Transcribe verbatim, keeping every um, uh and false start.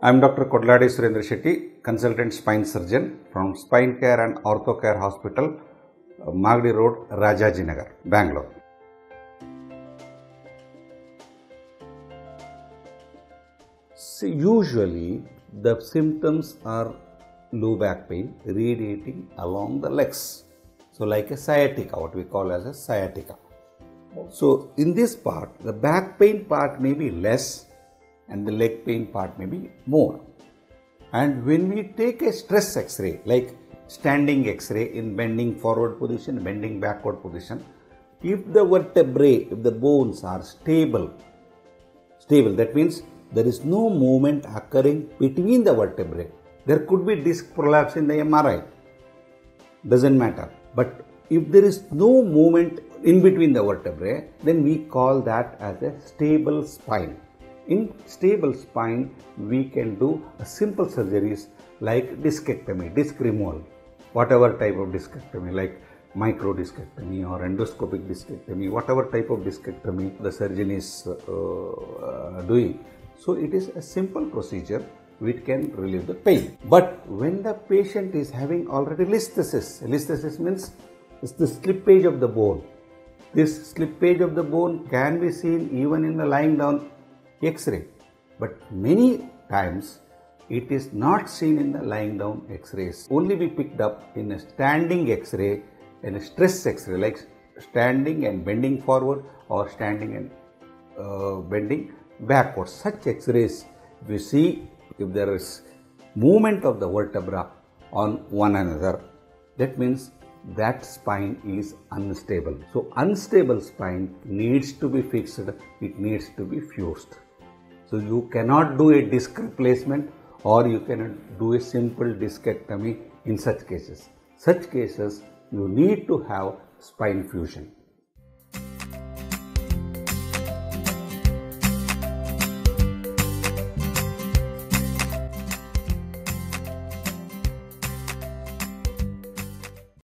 I am Doctor Kodlady Surendra Shetty, Consultant Spine Surgeon from Spine Care and Ortho Care Hospital, Magadi Road, Rajajinagar, Bangalore. See, usually the symptoms are low back pain radiating along the legs. So like a sciatica, what we call as a sciatica. So in this part, the back pain part may be less and the leg pain part may be more. And when we take a stress x-ray, like standing x-ray in bending forward position, bending backward position, if the vertebrae, if the bones are stable, stable, that means there is no movement occurring between the vertebrae. There could be disc prolapse in the M R I, doesn't matter. But if there is no movement in between the vertebrae, then we call that as a stable spine. In stable spine, we can do a simple surgeries like discectomy, disc removal, whatever type of discectomy, like micro discectomy or endoscopic discectomy, whatever type of discectomy the surgeon is uh, doing. So it is a simple procedure which can relieve the pain. But when the patient is having already listhesis, listhesis means it's the slippage of the bone. This slippage of the bone can be seen even in the lying down x-ray. But many times it is not seen in the lying down x-rays. Only be picked up in a standing x-ray and a stress x-ray, like standing and bending forward or standing and uh, bending backwards. Such x-rays we see if there is movement of the vertebra on one another, that means that spine is unstable. So unstable spine needs to be fixed, it needs to be fused. So you cannot do a disc replacement or you cannot do a simple discectomy in such cases. Such cases you need to have spine fusion.